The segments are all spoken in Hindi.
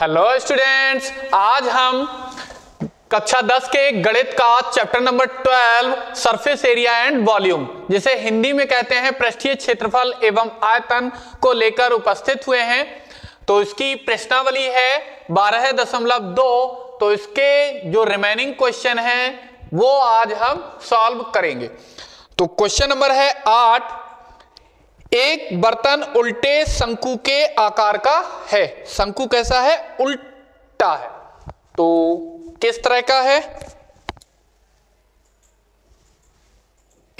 हेलो स्टूडेंट्स, आज हम कक्षा 10 के गणित का chapter number 12 surface area and volume, जिसे हिंदी में कहते हैं पृष्ठीय क्षेत्रफल एवं आयतन, को लेकर उपस्थित हुए हैं। तो इसकी प्रश्नावली है 12.2, तो इसके जो रिमेनिंग क्वेश्चन हैं वो आज हम सॉल्व करेंगे। तो क्वेश्चन नंबर है 8, एक बर्तन उल्टे शंकु के आकार का है। शंकु कैसा है? उल्टा है। तो किस तरह का है?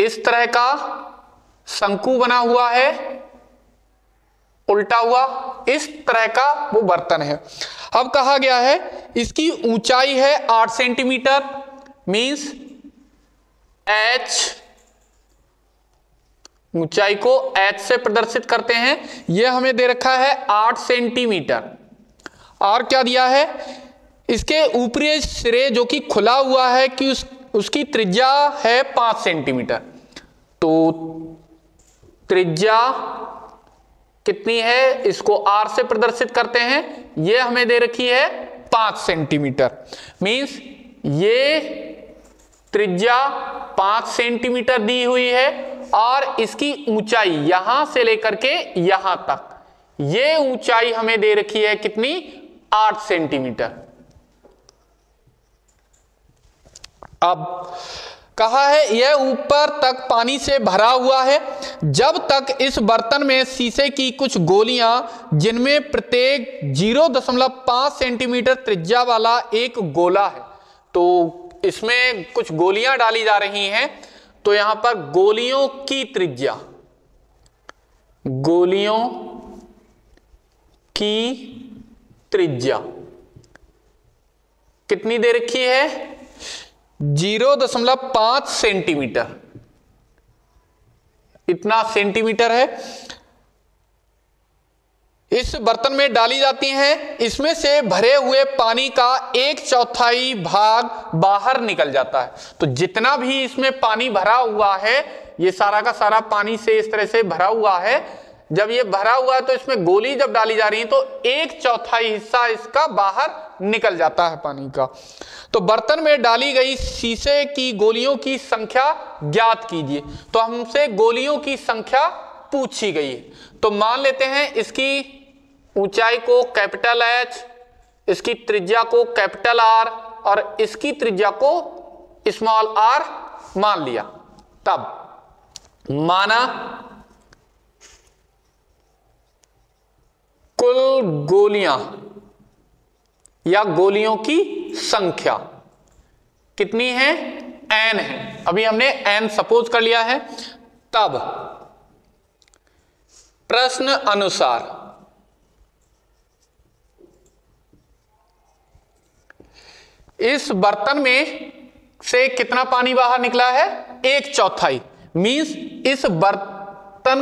इस तरह का शंकु बना हुआ है उल्टा हुआ, इस तरह का वो बर्तन है। अब कहा गया है इसकी ऊंचाई है 8 सेंटीमीटर, मींस h, ऊंचाई को h से प्रदर्शित करते हैं। यह हमें दे रखा है 8 सेंटीमीटर। और क्या दिया है? इसके ऊपरी सिरे जो कि खुला हुआ है कि उसकी त्रिज्या है 5 सेंटीमीटर। तो त्रिज्या कितनी है, इसको r से प्रदर्शित करते हैं। यह हमें दे रखी है 5 सेंटीमीटर, मींस ये त्रिज्या 5 सेंटीमीटर दी हुई है और इसकी ऊंचाई यहां से लेकर के यहां तक, ये ऊंचाई हमें दे रखी है कितनी? 8 सेंटीमीटर। अब कहा है यह ऊपर तक पानी से भरा हुआ है। जब तक इस बर्तन में शीशे की कुछ गोलियां, जिनमें प्रत्येक 0.5 सेंटीमीटर त्रिज्या वाला एक गोला है, तो इसमें कुछ गोलियां डाली जा रही हैं। तो यहां पर गोलियों की त्रिज्या, गोलियों की त्रिज्या कितनी दे रखी है? 0.5 सेंटीमीटर, इतना सेंटीमीटर है। इस बर्तन में डाली जाती हैं, इसमें से भरे हुए पानी का 1/4 भाग बाहर निकल जाता है। तो जितना भी इसमें पानी भरा हुआ है, ये सारा का सारा पानी से इस तरह से भरा हुआ है। जब ये भरा हुआ है तो इसमें गोली जब डाली जा रही है तो 1/4 हिस्सा इसका बाहर निकल जाता है पानी का। तो बर्तन में डाली गई शीशे की गोलियों की संख्या ज्ञात कीजिए। तो हमसे गोलियों की संख्या पूछी गई है। तो मान लेते हैं इसकी ऊंचाई को कैपिटल H, इसकी त्रिज्या को कैपिटल R और इसकी त्रिज्या को स्मॉल r मान लिया। तब माना कुल गोलियां या गोलियों की संख्या कितनी है? n है। अभी हमने n सपोज कर लिया है। तब प्रश्न अनुसार इस बर्तन में से कितना पानी बाहर निकला है? 1/4। मींस इस बर्तन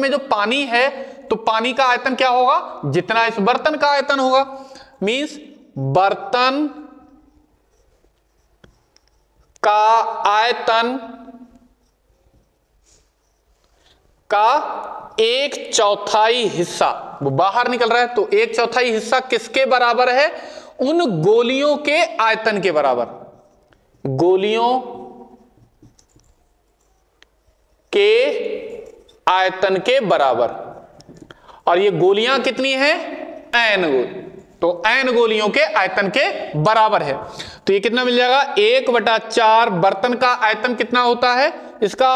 में जो पानी है, तो पानी का आयतन क्या होगा? जितना इस बर्तन का आयतन होगा। मींस बर्तन का आयतन का 1/4 हिस्सा वो बाहर निकल रहा है। तो 1/4 हिस्सा किसके बराबर है? उन गोलियों के आयतन के बराबर, गोलियों के आयतन के बराबर। और ये गोलियां कितनी हैं? n गोली। तो n गोलियों के आयतन के बराबर है। तो ये कितना मिल जाएगा? 1/4। बर्तन का आयतन कितना होता है? इसका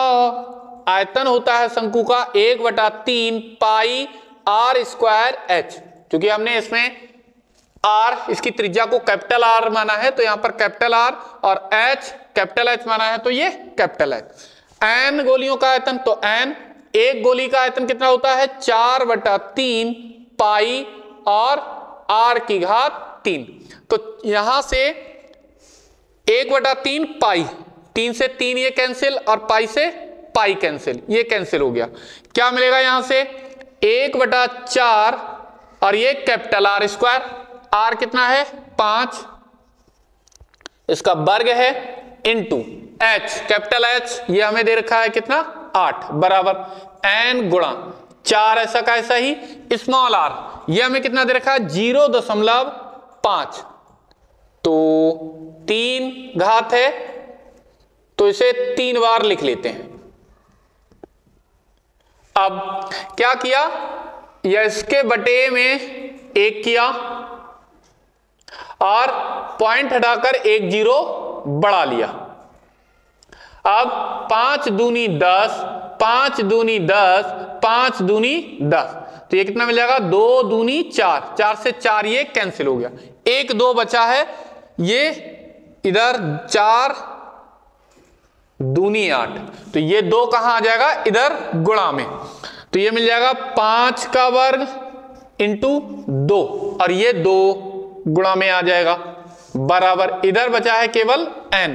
आयतन होता है शंकु का 1/3 पाई r²h। क्योंकि हमने इसमें r, इसकी त्रिज्या को कैपिटल R माना है, तो यहां पर कैपिटल R और h कैपिटल H माना है, तो ये कैपिटल H। n गोलियों का आयतन, तो n, एक गोली का आयतन कितना होता है? 4/3 पाई और r³3। तो यहां से 1/3 पाई, 3 से 3 ये कैंसिल और पाई से पाई कैंसिल, ये कैंसिल हो गया। क्या मिलेगा यहां से? 1/4 और ये कैपिटल R²। R कितना है? 5, इसका वर्ग है, इनटू H कैपिटल H, ये हमें दे रखा है कितना? 8, बराबर n गुणा 4 ऐसा का ऐसा ही स्मॉल r, यह हमें कितना दे रखा है 0.5। तो 3 घात है तो इसे 3 बार लिख लेते हैं। अब क्या किया, या इसके बटे में 1 किया और पॉइंट हटाकर 1 0 बढ़ा लिया। अब 5 दूनी 10, 5 दूनी 10, 5 दूनी 10, तो ये कितना मिल जाएगा 2 दूनी 4, 4 से 4 ये कैंसिल हो गया, 1 2 बचा है। ये इधर 4 दूनी 8, तो ये 2 कहां आ जाएगा, इधर गुणा में। तो ये मिल जाएगा 5 का वर्ग × 2 और ये 2 गुणा में आ जाएगा बराबर, इधर बचा है केवल n,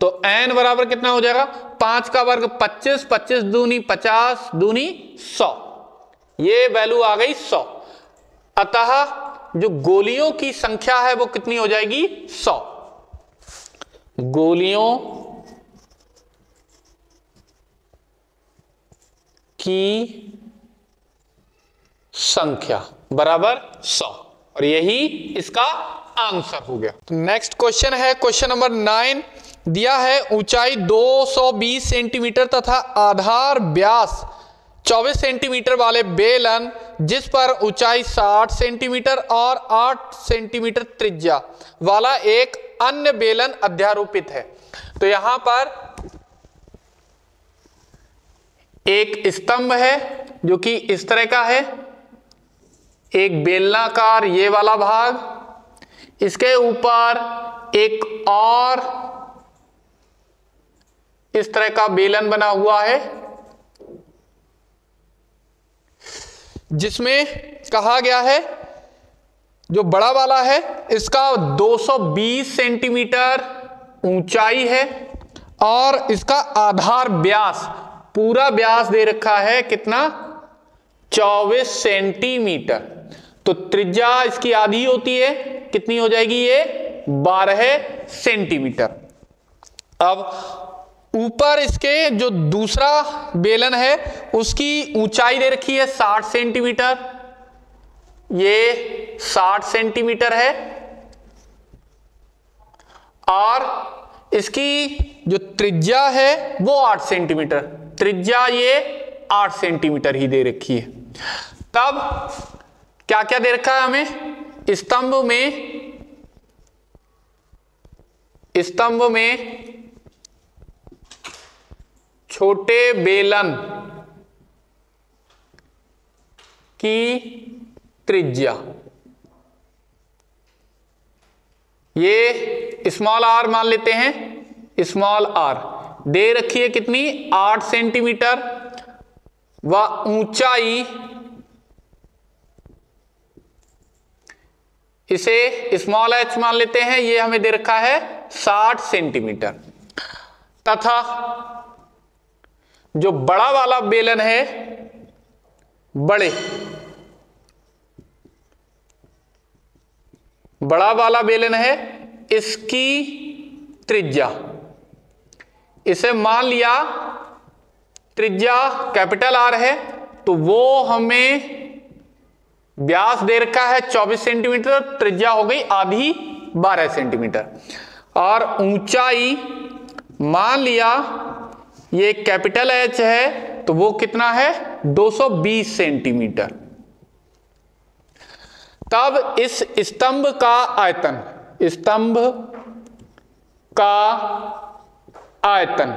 तो n बराबर कितना हो जाएगा 5 का वर्ग 25, 25 दूनी 50 दूनी 100, ये वैल्यू आ गई 100। अतः जो गोलियों की संख्या है वो कितनी हो जाएगी 100। गोलियों की संख्या बराबर 100 और यही इसका आंसर हो गया। नेक्स्ट क्वेश्चन है क्वेश्चन नंबर 9। दिया है ऊंचाई 220 सेंटीमीटर तथा आधार व्यास 24 सेंटीमीटर वाले बेलन जिस पर ऊंचाई 60 सेंटीमीटर और 8 सेंटीमीटर त्रिज्या वाला एक अन्य बेलन अध्यारोपित है। तो यहां पर एक स्तंभ है जो कि इस तरह का है, एक बेलनाकार ये वाला भाग, इसके ऊपर एक और इस तरह का बेलन बना हुआ है, जिसमें कहा गया है जो बड़ा वाला है इसका 220 सेंटीमीटर ऊंचाई है और इसका आधार व्यास, पूरा व्यास दे रखा है कितना 24 सेंटीमीटर, तो त्रिज्या इसकी आधी होती है, कितनी हो जाएगी ये 12 सेंटीमीटर। अब ऊपर इसके जो दूसरा बेलन है उसकी ऊंचाई दे रखी है 60 सेंटीमीटर, ये 60 सेंटीमीटर है और इसकी जो त्रिज्या है वो 8 सेंटीमीटर, त्रिज्या ये 8 सेंटीमीटर ही दे रखी है। तब क्या क्या दे रखा है हमें स्तंभ में, छोटे बेलन की त्रिज्या, ये स्मॉल r मान लेते हैं, स्मॉल r दे रखी है कितनी 8 सेंटीमीटर व ऊंचाई इसे स्मॉल h मान लेते हैं, ये हमें दे रखा है 60 सेंटीमीटर। तथा जो बड़ा वाला बेलन है बड़ा वाला बेलन है, इसकी त्रिज्या इसे मान लिया त्रिज्या कैपिटल R है, तो वो हमें व्यास दे रखा है 24 सेंटीमीटर, त्रिज्या हो गई आधी 12 सेंटीमीटर और ऊंचाई मान लिया ये कैपिटल H है, तो वो कितना है 220 सेंटीमीटर। तब इस स्तंभ का आयतन,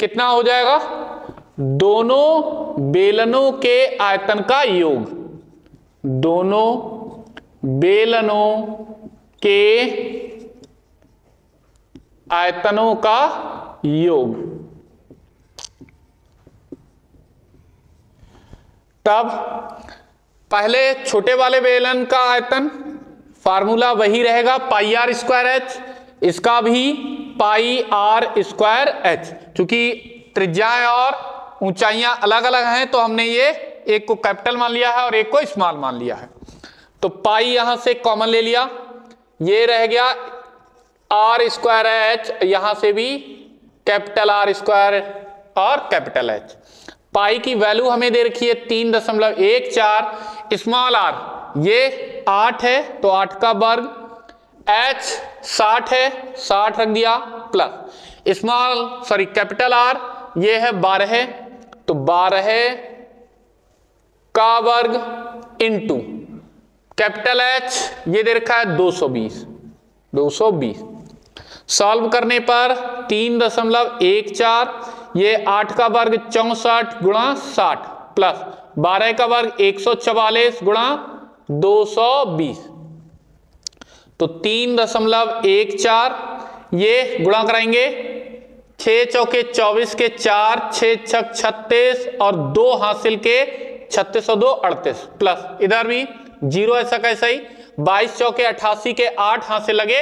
कितना हो जाएगा दोनों बेलनों के आयतन का योग, दोनों बेलनों के आयतनों का योग। तब पहले छोटे वाले बेलन का आयतन फार्मूला वही रहेगा पाई आर स्क्वायर एच, इसका भी पाई आर स्क्वायर एच, चूंकि त्रिज्याएं और ऊंचाइयां अलग अलग हैं तो हमने ये एक को कैपिटल मान लिया है और एक को स्मॉल मान लिया है, तो पाई यहां से कॉमन ले लिया, ये रह गया आर स्क्वायर एच, यहां से भी कैपिटल आर स्क्वायर और कैपिटल एच। पाई की वैल्यू हमें दे रखी है 3.14, स्मॉल आर ये 8 है तो 8 का वर्ग, एच 60 है 60 रख दिया, plus small sorry capital R ये है 12 है तो 12 का वर्ग इंटू कैपिटल एच ये दे रखा है 220। सॉल्व करने पर 3.14 ये 8 का वर्ग 64 गुणा 60 प्लस 12 का वर्ग 144 गुणा 220 तो 3.14 ये गुणा कराएंगे 6 चौके 24 के 4, 6 छक्के 36 और 2 हासिल के 36 और 2 38 प्लस इधर भी 0 ऐसा कैसा ही 22 चौके 88 के 8 हासिल लगे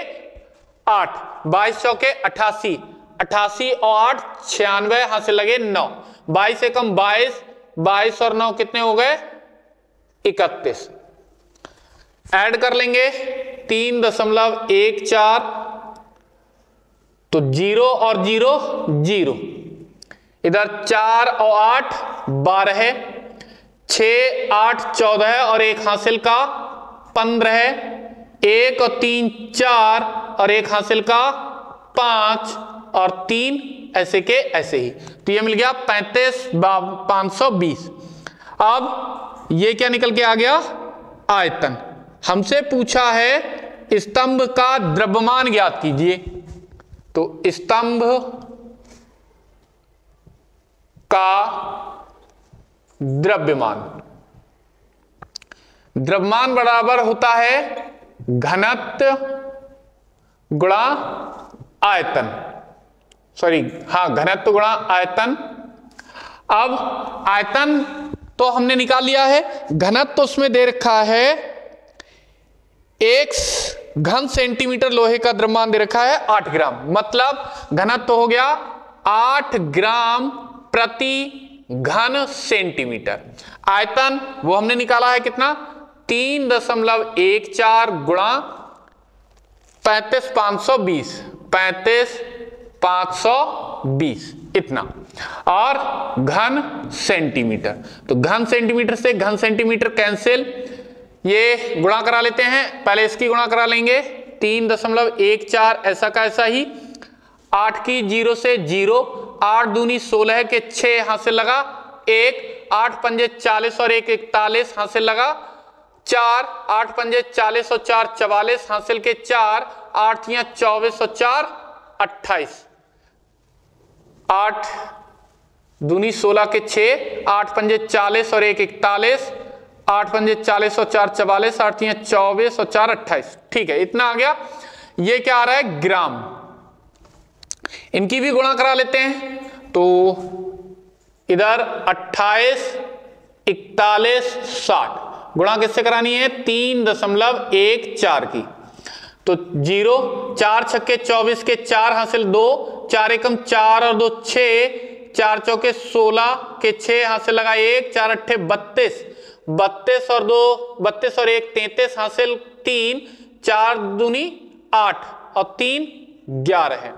8, 22 चौके 88, 88 और 8 96 हासिल लगे 9, 22 से कम 22, 22 और 9 कितने हो गए 31। ऐड कर लेंगे 3.14 तो 0 और 0 0, इधर 4 और 8 12 है, 6 8 14 और 1 हासिल का 15 है, 1 और 3 4 और 1 हासिल का 5 और 3 ऐसे के ऐसे ही तो ये मिल गया 35,520। अब ये क्या निकल के आ गया आयतन। हमसे पूछा है स्तंभ का द्रव्यमान ज्ञात कीजिए तो स्तंभ का द्रव्यमान बराबर होता है घनत्व गुणा आयतन घनत्व गुणा आयतन। अब आयतन तो हमने निकाल लिया है, घनत्व तो उसमें दे रखा है 1 घन सेंटीमीटर लोहे का द्रव्यमान दे रखा है 8 ग्राम, मतलब घनत्व तो हो गया 8 ग्राम प्रति घन सेंटीमीटर। आयतन वो हमने निकाला है कितना 3.14 गुणा 35,520 इतना और घन सेंटीमीटर तो घन सेंटीमीटर से घन सेंटीमीटर कैंसिल, ये गुणा करा लेते हैं पहले इसकी गुणा करा लेंगे 3.14 ऐसा का ऐसा ही 8 की 0 से 0, 8 दूनी 16 के 6 हासिल लगा 1, 8 पंजे 40 और 1 41 हासिल लगा 4, 8 पंजे 40 और 4 44 हासिल के 4, 8 या 24 और 4 28, 8 दूनी 16 के 6, 8 पंजे 40 और 1 41, 8 पंजे 40 और 4 44, 8 या 24 और 4 28। ठीक है इतना आ गया। ये क्या आ रहा है ग्राम, इनकी भी गुणा करा लेते हैं तो इधर 28 41 60 गुणा किससे करानी है 3.14 की तो 0 4 छक्के 24 के 4 हासिल 2, 4 एकम 4 और 2 6, 4 चौके 16 के 6 हासिल लगा 1, 4 अट्ठे 32, 32 और 2 32 और 1 33 हासिल 3, 4 दूनी 8 और 3 11 है।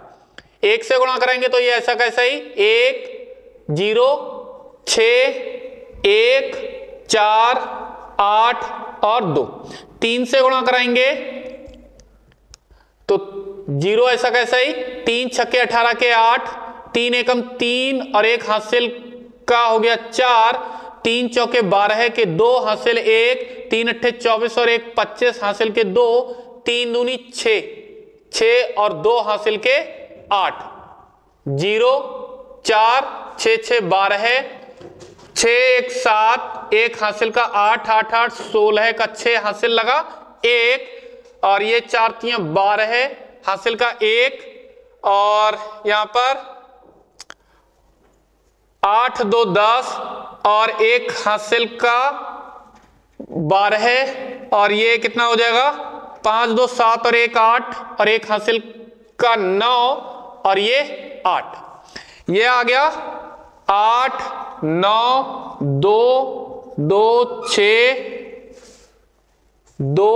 1 से गुणा करेंगे तो ये ऐसा कैसा ही 1 0 6 1 4 8 और 2, 3 से गुणा कराएंगे तो 0 ऐसा कैसा ही 3 छक्के 18 के 8, 3 एकम 3 और 1 हासिल का हो गया 4, 3 चौके 12 के 2 हासिल 1, 3 अट्ठे 24 और 1 25 हासिल के 2, 3 दूनी 6 और 2 हासिल के 8, 0 4 6 6 12 है, 6 1 7 1 हासिल का 8 8 8 16 का 6 हासिल लगा 1 और ये 4 3 12 है हासिल का 1 और यहाँ पर 8 2 10 और 1 हासिल का 12 है और ये कितना हो जाएगा 5 2 7 और 1 8 और 1 हासिल का 9 और ये 8। ये आ गया 8 9 2 2 6 2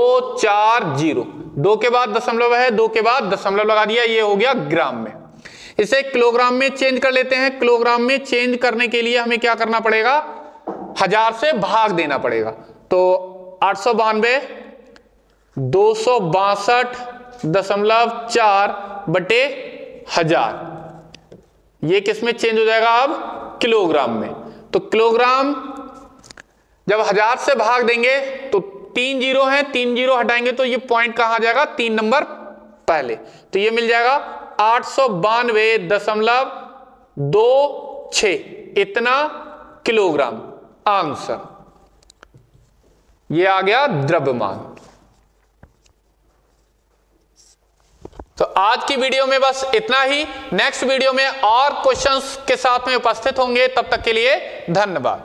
4 0, 2 के बाद दशमलव है, 2 के बाद दशमलव लगा दिया, ये हो गया ग्राम में। इसे किलोग्राम में चेंज कर लेते हैं। किलोग्राम में चेंज करने के लिए हमें क्या करना पड़ेगा 1000 से भाग देना पड़ेगा तो 892 262.4 बटे 1000 ये किसमें चेंज हो जाएगा अब किलोग्राम में। तो किलोग्राम जब 1000 से भाग देंगे तो 3 जीरो है, 3 जीरो हटाएंगे तो ये पॉइंट कहां आ जाएगा 3 नंबर पहले, तो ये मिल जाएगा 892.26 इतना किलोग्राम आंसर। ये आ गया द्रव्यमान। तो आज की वीडियो में बस इतना ही, नेक्स्ट वीडियो में और क्वेश्चंस के साथ में उपस्थित होंगे, तब तक के लिए धन्यवाद।